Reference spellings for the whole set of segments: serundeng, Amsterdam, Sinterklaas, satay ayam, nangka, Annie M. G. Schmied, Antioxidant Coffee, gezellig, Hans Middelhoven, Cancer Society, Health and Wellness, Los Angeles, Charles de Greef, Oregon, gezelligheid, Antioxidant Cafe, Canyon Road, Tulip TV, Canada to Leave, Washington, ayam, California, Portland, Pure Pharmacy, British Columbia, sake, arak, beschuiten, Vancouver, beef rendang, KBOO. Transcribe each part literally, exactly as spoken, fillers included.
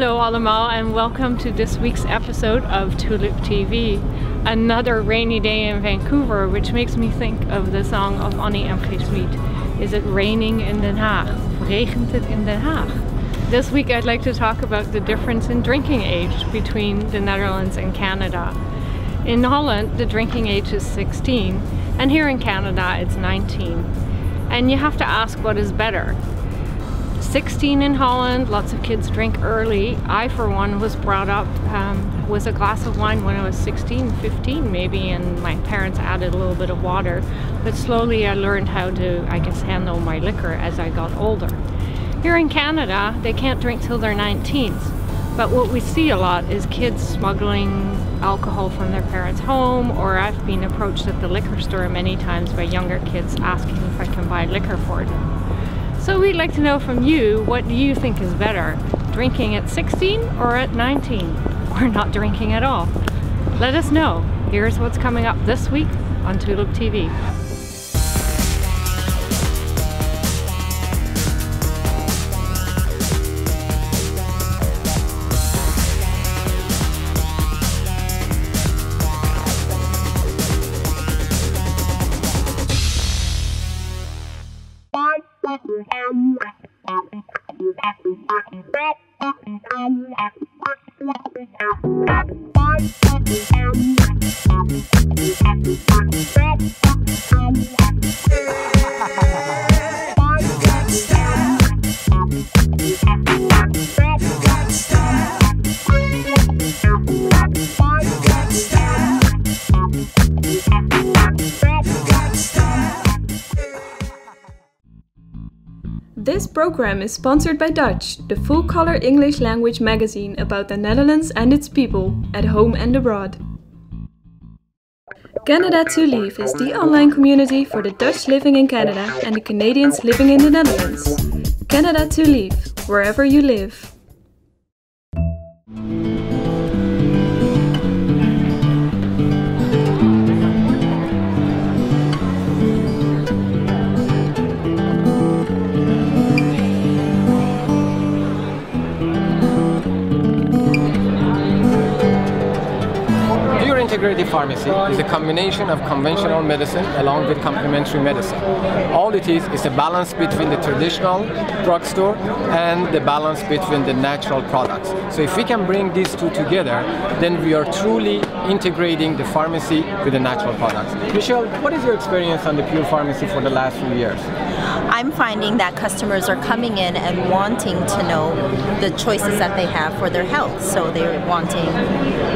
Hallo allemaal, and welcome to this week's episode of Tulip T V. Another rainy day in Vancouver, which makes me think of the song of Annie M. G. Schmied. Is it raining in Den Haag? Regent it in Den Haag? This week I'd like to talk about the difference in drinking age between the Netherlands and Canada. In Holland, the drinking age is sixteen, and here in Canada it's nineteen. And you have to ask what is better. sixteen in Holland, lots of kids drink early. I, for one, was brought up um, with a glass of wine when I was sixteen, fifteen maybe, and my parents added a little bit of water. But slowly I learned how to, I guess, handle my liquor as I got older. Here in Canada, they can't drink till their nineteens. But what we see a lot is kids smuggling alcohol from their parents' home, or I've been approached at the liquor store many times by younger kids asking if I can buy liquor for them. So we'd like to know from you, what do you think is better? Drinking at sixteen or at nineteen? Or not drinking at all? Let us know. Here's what's coming up this week on Tulip T V. This program is sponsored by Dutch, the full-color English language magazine about the Netherlands and its people, at home and abroad. Canada to Leave is the online community for the Dutch living in Canada and the Canadians living in the Netherlands. Canada to Leave, wherever you live. Integrative pharmacy is a combination of conventional medicine along with complementary medicine. All it is is a balance between the traditional drugstore and the balance between the natural products. So if we can bring these two together, then we are truly integrating the pharmacy with the natural products. Michelle, what is your experience on the Pure Pharmacy for the last few years? I'm finding that customers are coming in and wanting to know the choices that they have for their health. So they're wanting,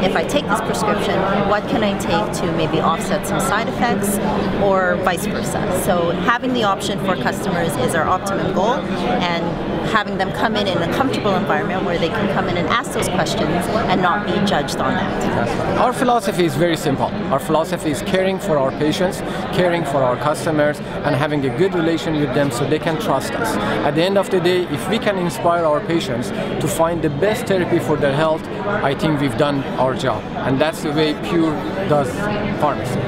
if I take this prescription, what can I take to maybe offset some side effects or vice versa. So having the option for customers is our optimum goal, and having them come in in a comfortable environment where they can come in and ask those questions and not be judged on that. That's right. Our philosophy is very simple. Our philosophy is caring for our patients, caring for our customers, and having a good relation with them so they can trust us. At the end of the day, if we can inspire our patients to find the best therapy for their health, I think we've done our job. And that's the way Pure does pharmacy.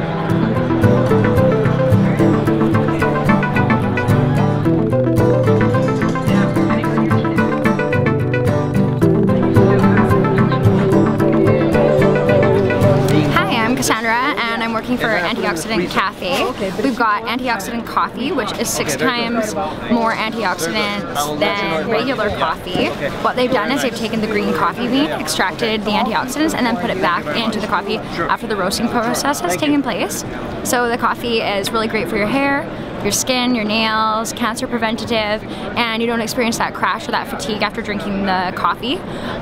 Working for Antioxidant Cafe. We've got antioxidant coffee, which is six times more antioxidants than regular coffee. What they've done is they've taken the green coffee bean, extracted the antioxidants, and then put it back into the coffee after the roasting process has taken place. So the coffee is really great for your hair, your skin, your nails, cancer preventative, and you don't experience that crash or that fatigue after drinking the coffee.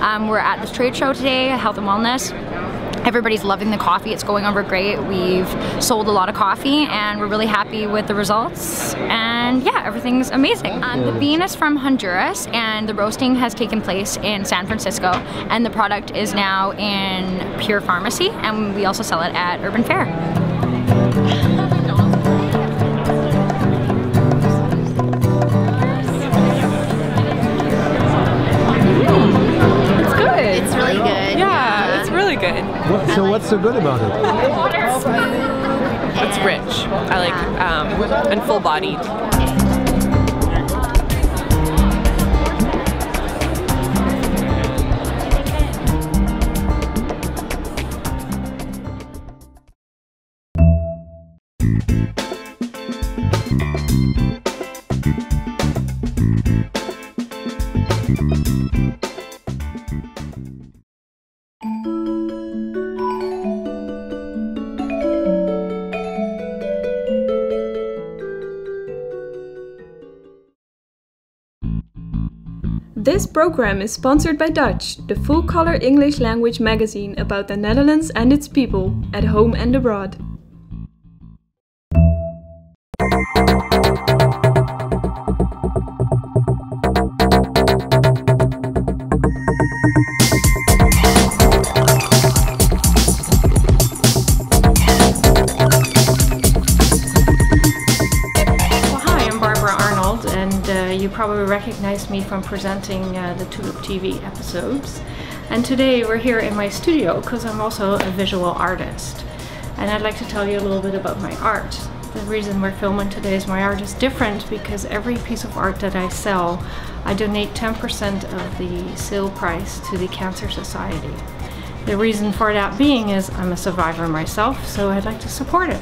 Um, we're at the trade show today, Health and Wellness. Everybody's loving the coffee, it's going over great. We've sold a lot of coffee and we're really happy with the results. And yeah, everything's amazing. Um, the bean is from Honduras and the roasting has taken place in San Francisco, and the product is now in Pure Pharmacy, and we also sell it at Urban Fair. What, so like what's so good about it? It's rich. I like um, and full-bodied. This program is sponsored by Dutch, the full-color English language magazine about the Netherlands and its people, at home and abroad. Probably recognize me from presenting uh, the Tulip T V episodes, and today we're here in my studio because I'm also a visual artist, and I'd like to tell you a little bit about my art. The reason we're filming today is my art is different because every piece of art that I sell, I donate ten percent of the sale price to the Cancer Society. The reason for that being is I'm a survivor myself, so I'd like to support it.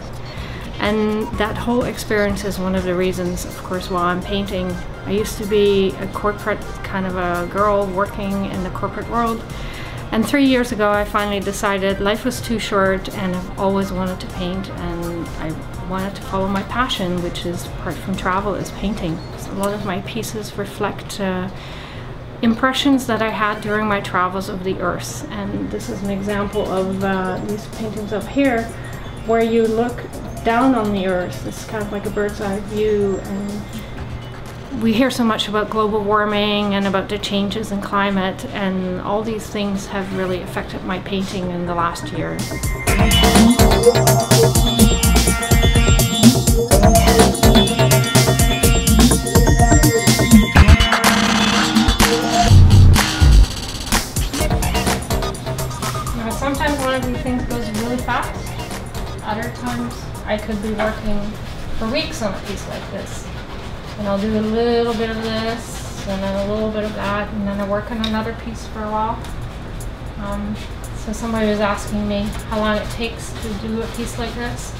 And that whole experience is one of the reasons, of course, while I'm painting. I used to be a corporate kind of a girl working in the corporate world. And three years ago, I finally decided life was too short, and I've always wanted to paint, and I wanted to follow my passion, which is, apart from travel, is painting. So a lot of my pieces reflect uh, impressions that I had during my travels of the earth. And this is an example of uh, these paintings up here, where you look down on the earth. It's kind of like a bird's eye view, and we hear so much about global warming and about the changes in climate, and all these things have really affected my painting in the last year. Now, sometimes one of these things goes really fast, other times I could be working for weeks on a piece like this. And I'll do a little bit of this, and then a little bit of that, and then I work on another piece for a while. Um, so somebody was asking me how long it takes to do a piece like this.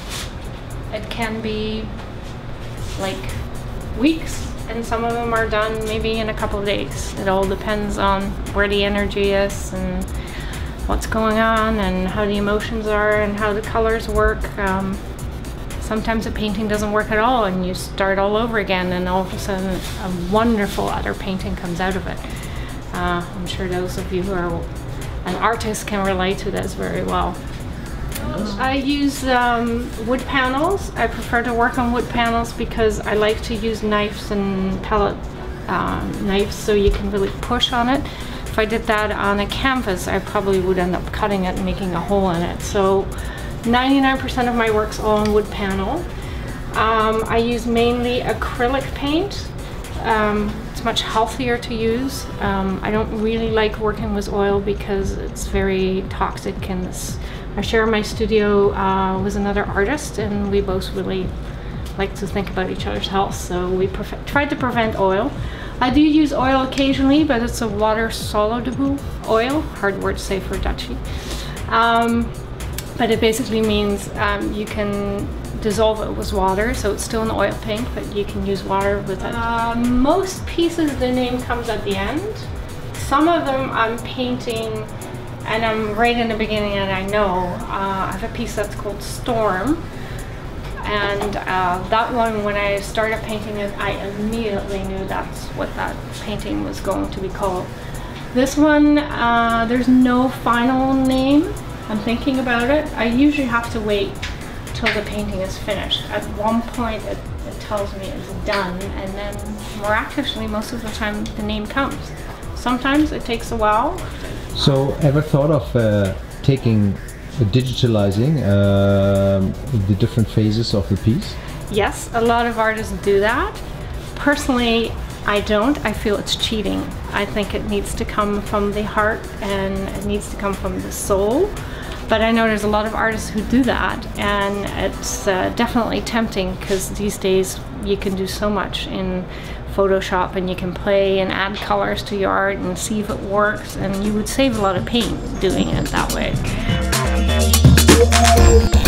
It can be like weeks, and some of them are done maybe in a couple of days. It all depends on where the energy is, and what's going on, and how the emotions are, and how the colors work. Um, Sometimes a painting doesn't work at all, and you start all over again, and all of a sudden a wonderful other painting comes out of it. Uh, I'm sure those of you who are an artist can relate to this very well. I use um, wood panels. I prefer to work on wood panels because I like to use knives and pellet uh, knives, so you can really push on it. If I did that on a canvas, I probably would end up cutting it and making a hole in it. So ninety-nine percent of my work's all on wood panel. Um, I use mainly acrylic paint. Um, it's much healthier to use. Um, I don't really like working with oil because it's very toxic. And this, I share my studio uh, with another artist, and we both really like to think about each other's health, so we try to prevent oil. I do use oil occasionally, but it's a water-soluble oil, hard word to say for Dutchie. Um, But it basically means um, you can dissolve it with water, so it's still an oil paint, but you can use water with it. Uh, most pieces, the name comes at the end. Some of them I'm painting, and I'm right in the beginning, and I know. Uh, I have a piece that's called Storm, and uh, that one, when I started painting it, I immediately knew that's what that painting was going to be called. This one, uh, there's no final name. I'm thinking about it. I usually have to wait till the painting is finished. At one point it, it tells me it's done, and then miraculously most of the time the name comes. Sometimes it takes a while. So ever thought of uh, taking, uh, digitalizing uh, the different phases of the piece? Yes, a lot of artists do that. Personally, I don't. I feel it's cheating. I think it needs to come from the heart, and it needs to come from the soul. But I know there's a lot of artists who do that, and it's uh, definitely tempting because these days you can do so much in Photoshop, and you can play and add colors to your art and see if it works, and you would save a lot of paint doing it that way. Thank you.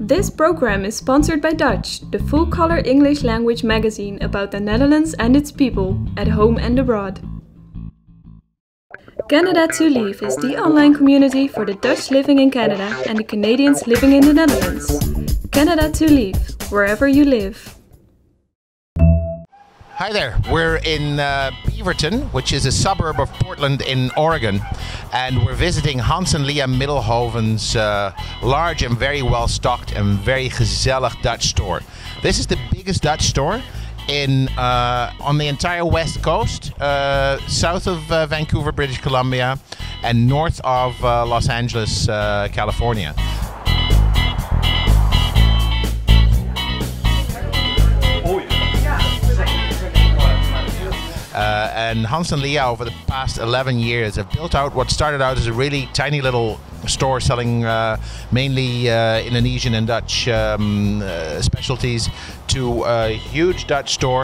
This program is sponsored by Dutch, the full-color English language magazine about the Netherlands and its people, at home and abroad. Canada to Leave is the online community for the Dutch living in Canada and the Canadians living in the Netherlands. Canada to Leave, wherever you live. Hi there, we're in uh, Beaverton, which is a suburb of Portland in Oregon, and we're visiting Hans and Lia Middelhoven's uh, large and very well stocked and very gezellig Dutch store. This is the biggest Dutch store in uh, on the entire west coast, uh, south of uh, Vancouver, British Columbia, and north of uh, Los Angeles, uh, California. Uh, and Hans and Lia over the past eleven years have built out what started out as a really tiny little store selling uh, mainly uh, Indonesian and Dutch um, uh, specialties to a huge Dutch store,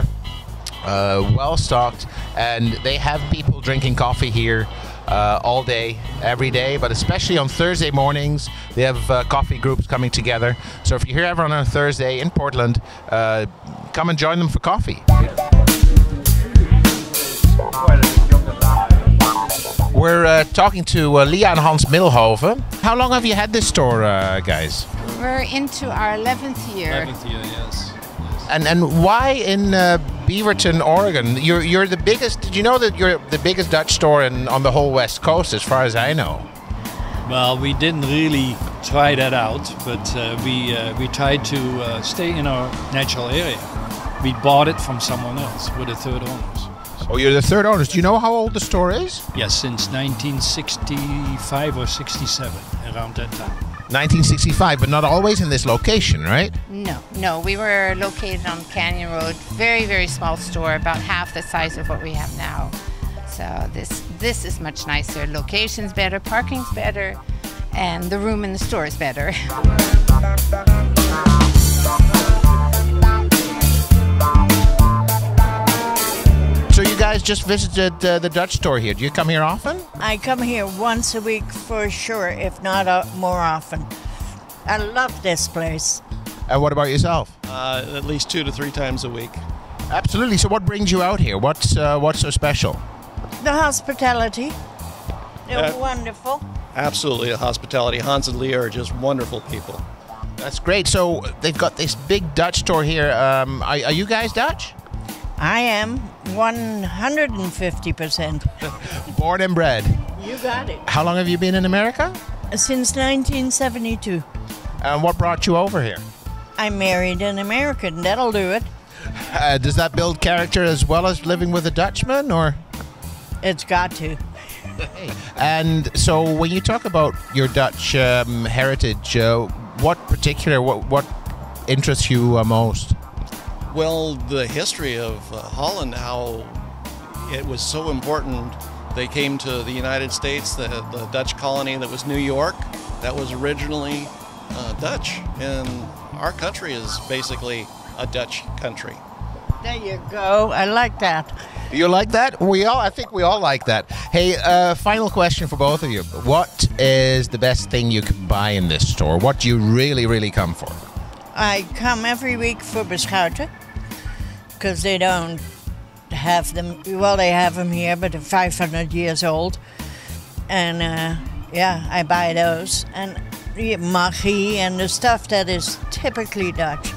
uh, well stocked, and they have people drinking coffee here uh, all day, every day, but especially on Thursday mornings they have uh, coffee groups coming together. So if you're here ever on a Thursday in Portland, uh, come and join them for coffee. We're uh, talking to uh, Lia and Hans Middelhoven. How long have you had this store, uh, guys? We're into our eleventh year. eleventh year, yes. yes. And and why in uh, Beaverton, Oregon? You're you're the biggest. Did you know that you're the biggest Dutch store in, on the whole West Coast, as far as I know? Well, we didn't really try that out, but uh, we uh, we tried to uh, stay in our natural area. We bought it from someone else. We're the third owners. Oh, you're the third owners. Do you know how old the store is? Yes, since nineteen sixty-five or sixty-seven, around that time. nineteen sixty-five, but not always in this location, right? No, no. We were located on Canyon Road. Very, very small store, about half the size of what we have now. So this this is much nicer. Location's better, parking's better, and the room in the store is better. So you guys just visited uh, the Dutch store here. Do you come here often? I come here once a week for sure, if not uh, more often. I love this place. And what about yourself? Uh, at least two to three times a week. Absolutely. So what brings you out here? What's uh, what's so special? The hospitality. They're uh, wonderful. Absolutely, the hospitality. Hans and Lia are just wonderful people. That's great. So they've got this big Dutch store here. Um, are, are you guys Dutch? I am one hundred fifty percent. Born and bred. You got it. How long have you been in America? Since nineteen seventy-two. And what brought you over here? I married an American. That'll do it. Uh, does that build character as well as living with a Dutchman, or? It's got to. And so when you talk about your Dutch um, heritage, uh, what particular, what, what interests you uh, most? Well, the history of uh, Holland, how it was so important. They came to the United States, the, the Dutch colony that was New York, that was originally uh, Dutch. And our country is basically a Dutch country. There you go. I like that. You like that? We all, I think we all like that. Hey, uh, final question for both of you. What is the best thing you can buy in this store? What do you really, really come for? I come every week for beschuiten. Because they don't have them, well, they have them here, but they're five hundred years old. And uh, yeah, I buy those. And magie and the stuff that is typically Dutch.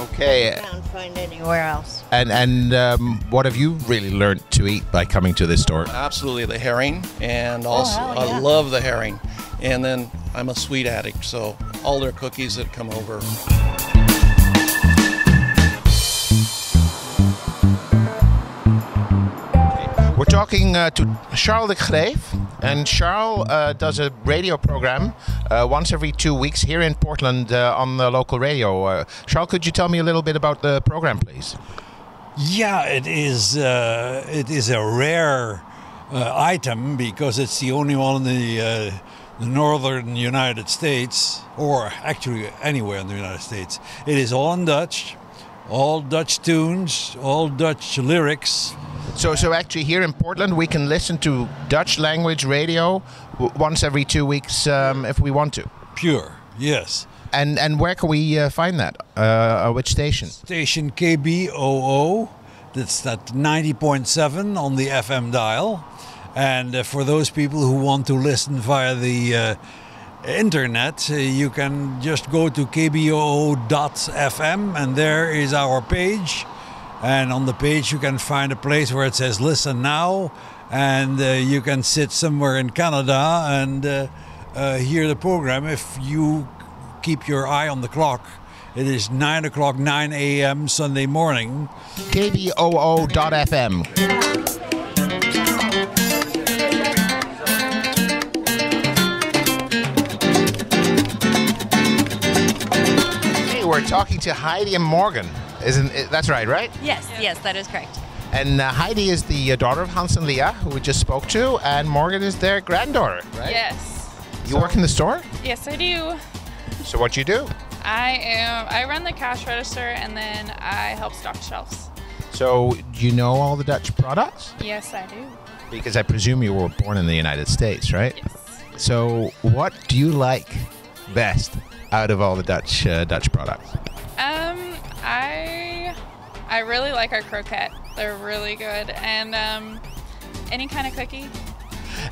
Okay. I can't find anywhere else. And, and um, what have you really learned to eat by coming to this store? Absolutely, the herring. And also, oh, yeah. I love the herring. And then I'm a sweet addict, so all their cookies that come over. We're talking uh, to Charles de Greef, and Charles uh, does a radio program uh, once every two weeks here in Portland uh, on the local radio. Uh, Charles, could you tell me a little bit about the program, please? Yeah, it is, uh, it is a rare uh, item because it's the only one in the, uh, the northern United States, or actually anywhere in the United States. It is all in Dutch, all Dutch tunes, all Dutch lyrics. So, so actually here in Portland we can listen to Dutch language radio w once every two weeks um, if we want to. Pure, yes. And and where can we uh, find that? Uh, which station? Station K B O O. That's that ninety point seven on the F M dial. And uh, for those people who want to listen via the uh, internet, uh, you can just go to K B O O dot F M, and there is our page. And on the page you can find a place where it says listen now, and uh, you can sit somewhere in Canada and uh, uh, hear the program. If you keep your eye on the clock, it is nine o'clock, nine a m Sunday morning. K B O O dot F M. We're talking to Heidi and Morgan, isn't it? That's right, right? Yes, yeah. Yes, that is correct. And uh, Heidi is the uh, daughter of Hans and Lia, who we just spoke to, and Morgan is their granddaughter, right? Yes. You so, work in the store? Yes, I do. So what do you do? I am. I run the cash register, and then I help stock shelves. So do you know all the Dutch products? Yes, I do. Because I presume you were born in the United States, right? Yes. So what do you like best out of all the Dutch uh, Dutch products? Um, I I really like our croquette. They're really good, and um, any kind of cookie.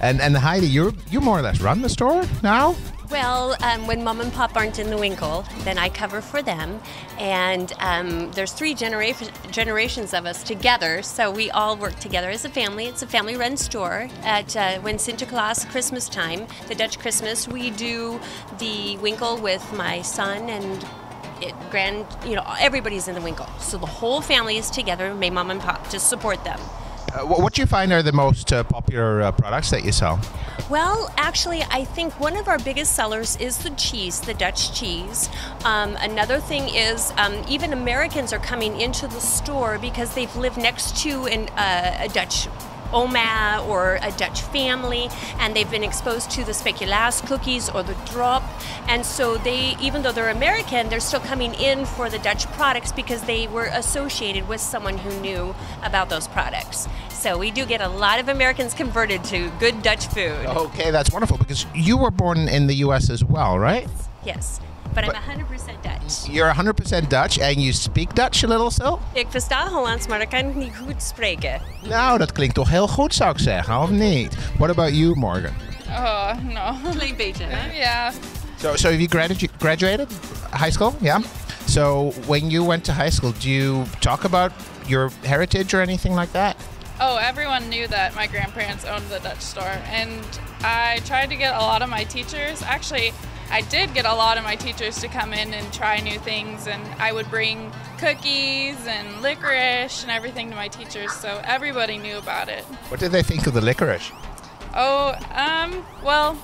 And and Heidi, you you more or less run the store now? Well, um, when mom and pop aren't in the winkle, then I cover for them, and um, there's three genera generations of us together, so we all work together as a family. It's a family-run store. At uh, when Sinterklaas, Christmas time, the Dutch Christmas, we do the winkle with my son and it, grand. You know, everybody's in the winkle, so the whole family is together. May mom and pop just support them. Uh, what do you find are the most uh, popular uh, products that you sell? Well, actually, I think one of our biggest sellers is the cheese, the Dutch cheese. Um, another thing is um, even Americans are coming into the store because they've lived next to an, uh, a Dutch oma or a Dutch family, and they've been exposed to the Speculaas cookies or the drop, and so they, even though they're American, they're still coming in for the Dutch products because they were associated with someone who knew about those products. So we do get a lot of Americans converted to good Dutch food. Okay, that's wonderful, because you were born in the U S as well, right? Yes. But, but I'm one hundred percent Dutch. You're one hundred percent Dutch, and you speak Dutch a little so? Ik versta Hollands, maar ik kan het niet goed spreken. Nou, dat klinkt toch heel goed, zou ik zeggen, of niet? What about you, Morgan? Oh, no. Klein beetje, hè? Yeah. So, so have you gradu graduated high school? Yeah. So when you went to high school, do you talk about your heritage or anything like that? Oh, everyone knew that my grandparents owned the Dutch store, and I tried to get a lot of my teachers, actually, I did get a lot of my teachers to come in and try new things, and I would bring cookies and licorice and everything to my teachers, so everybody knew about it. What did they think of the licorice? Oh, um, well,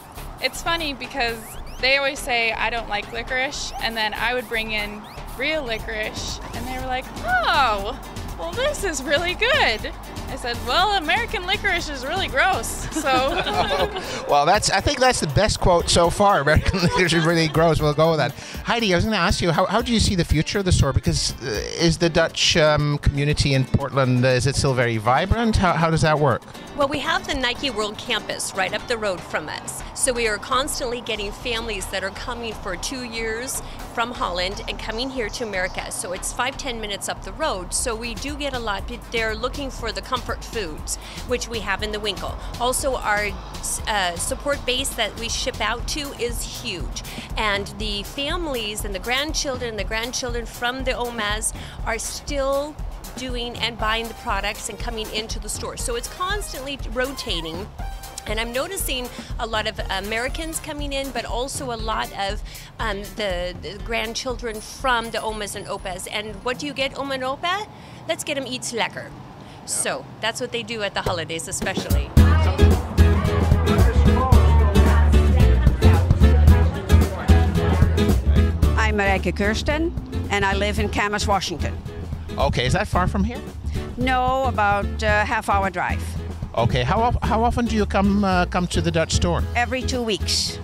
it's funny because they always say, I don't like licorice, and then I would bring in real licorice, and they were like, oh, well, this is really good. I said, well, American licorice is really gross, so. Oh, well, that's, I think that's the best quote so far. American licorice is really gross. We'll go with that. Heidi, I was going to ask you, how, how do you see the future of the store? Because uh, is the Dutch um, community in Portland, uh, is it still very vibrant? How, how does that work? Well, we have the Nike World Campus right up the road from us. So we are constantly getting families that are coming for two years from Holland and coming here to America. So it's five, ten minutes up the road. So we do get a lot. They're looking for the comfort foods, which we have in the winkle. Also, our uh, support base that we ship out to is huge. And the families and the grandchildren and the grandchildren from the omas are still doing and buying the products and coming into the store. So it's constantly rotating. And I'm noticing a lot of Americans coming in, but also a lot of um, the, the grandchildren from the omas and opas. And what do you get, oma and opa? Let's get them eats lekker. Yeah. So that's what they do at the holidays, especially. I'm Marijke Kirsten, and I live in Camas, Washington. Okay, is that far from here? No, about a half-hour drive. Okay, how how often do you come uh, come to the Dutch store? Every two weeks.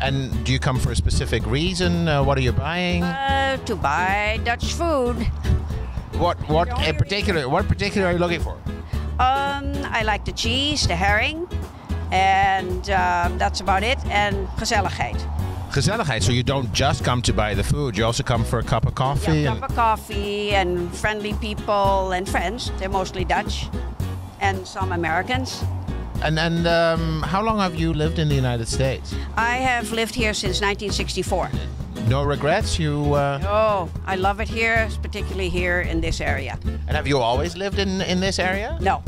And do you come for a specific reason? Uh, what are you buying? Uh, to buy Dutch food. What what in particular? What particular are you looking for? Um, I like the cheese, the herring, and um, that's about it. And gezelligheid. Gezelligheid. So you don't just come to buy the food, you also come for a cup of coffee? Yeah, a cup of coffee and friendly people and friends. They're mostly Dutch and some Americans. And, and um, how long have you lived in the United States? I have lived here since nineteen sixty-four. No regrets? You? Uh... No, I love it here, particularly here in this area. And have you always lived in, in this area? No.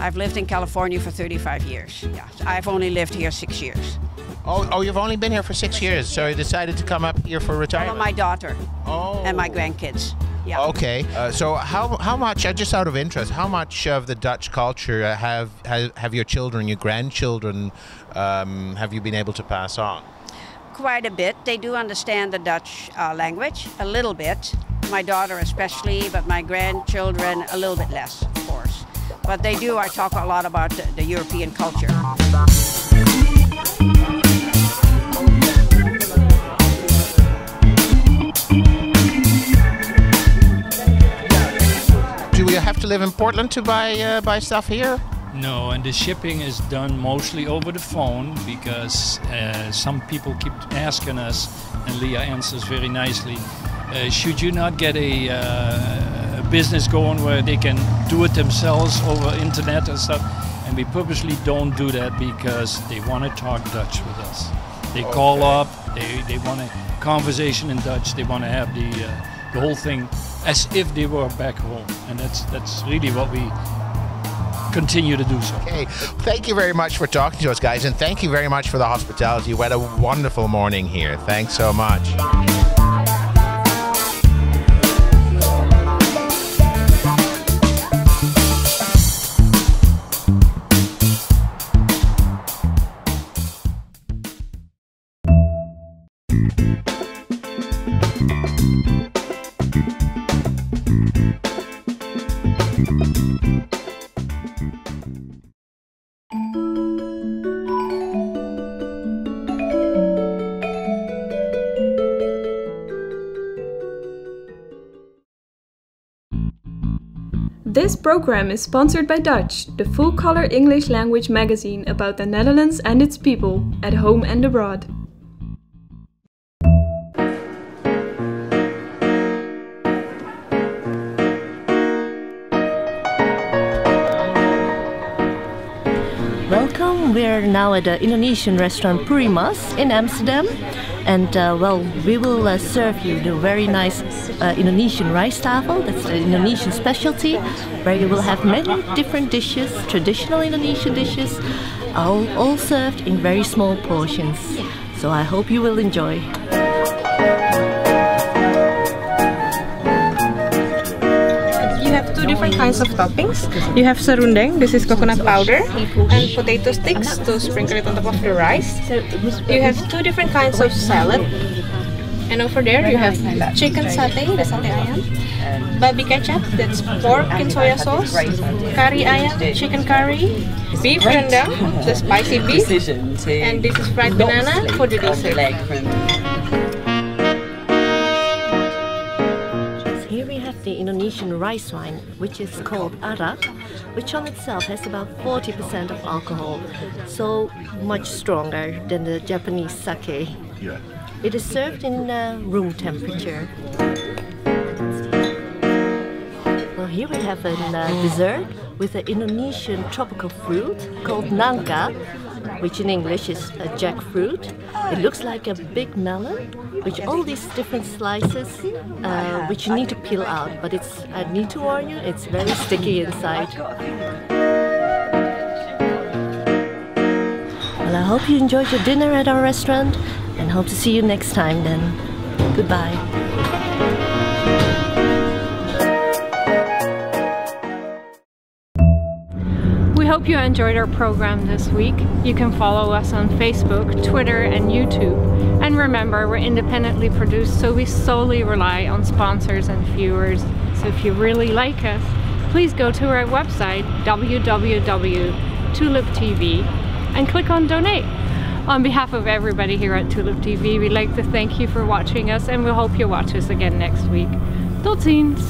I've lived in California for thirty-five years. Yeah, I've only lived here six years. Oh, oh, you've only been here for six, for six years, years, so you decided to come up here for retirement? Well, my daughter oh. and my grandkids. Yeah. Okay, uh, so how, how much, uh, just out of interest, how much of the Dutch culture have, have, have your children, your grandchildren, um, have you been able to pass on? Quite a bit. They do understand the Dutch uh, language, a little bit. My daughter especially, but my grandchildren a little bit less, of course. But they do, I talk a lot about the, the European culture. Do we have to live in Portland to buy, uh, buy stuff here? No, and the shipping is done mostly over the phone because uh, some people keep asking us, and Lia answers very nicely, uh, should you not get a, uh, a business going where they can do it themselves over internet and stuff? And we purposely don't do that because they want to talk Dutch with us. They okay. call up, they, they want a conversation in Dutch, they want to have the, uh, the whole thing as if they were back home. And that's, that's really what we continue to do so. Okay, thank you very much for talking to us, guys, and thank you very much for the hospitality. We had a wonderful morning here. Thanks so much. This program is sponsored by Dutch, the full-color English language magazine about the Netherlands and its people, at home and abroad. Welcome, we're now at the Indonesian restaurant Purimas in Amsterdam. And uh, well, we will uh, serve you the very nice uh, Indonesian rice tafel. That's the Indonesian specialty, where you will have many different dishes, traditional Indonesian dishes, all, all served in very small portions. So I hope you will enjoy. Different kinds of toppings. You have serundeng, this is coconut powder, and potato sticks to sprinkle it on top of the rice. You have two different kinds of salad, and over there you have chicken satay, the satay ayam, babi kecap, that's pork and soya sauce, curry ayam, chicken curry, beef rendang, the spicy beef, and this is fried banana for the dessert. The Indonesian rice wine, which is called arak, which on itself has about forty percent of alcohol, so much stronger than the Japanese sake. Yeah. It is served in uh, room temperature. Well, here we have a uh, dessert with an Indonesian tropical fruit called nangka, which in English is a jackfruit. It looks like a big melon, which all these different slices, uh, which you need to peel out. But it's, I need to warn you, it's very sticky inside. Well, I hope you enjoyed your dinner at our restaurant, and hope to see you next time then. Goodbye. Hope you enjoyed our program this week. You can follow us on Facebook, Twitter, and YouTube. And remember, we're independently produced, so we solely rely on sponsors and viewers. So if you really like us, please go to our website, w w w dot tulip t v, and click on Donate. On behalf of everybody here at Tulip T V, we'd like to thank you for watching us, and we hope you watch us again next week. Tot ziens!